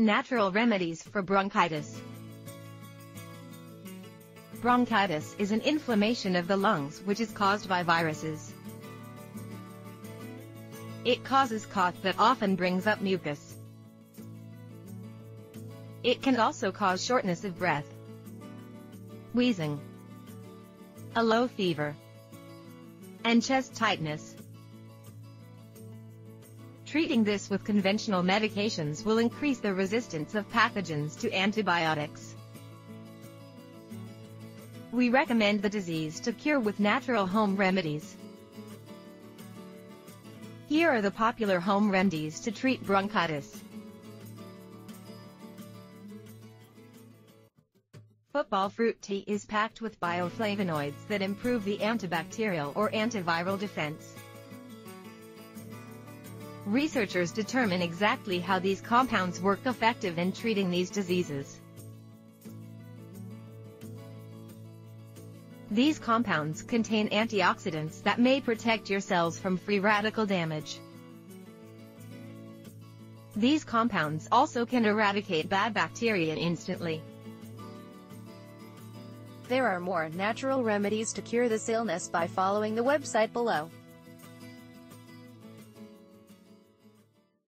Natural remedies for bronchitis. Bronchitis is an inflammation of the lungs which is caused by viruses. It causes cough that often brings up mucus. It can also cause shortness of breath, wheezing, a low fever, and chest tightness. Treating this with conventional medications will increase the resistance of pathogens to antibiotics. We recommend the disease to cure with natural home remedies. Here are the popular home remedies to treat bronchitis. Football fruit tea is packed with bioflavonoids that improve the antibacterial or antiviral defense. Researchers determine exactly how these compounds work effective in treating these diseases. These compounds contain antioxidants that may protect your cells from free radical damage. These compounds also can eradicate bad bacteria instantly. There are more natural remedies to cure this illness by following the website below.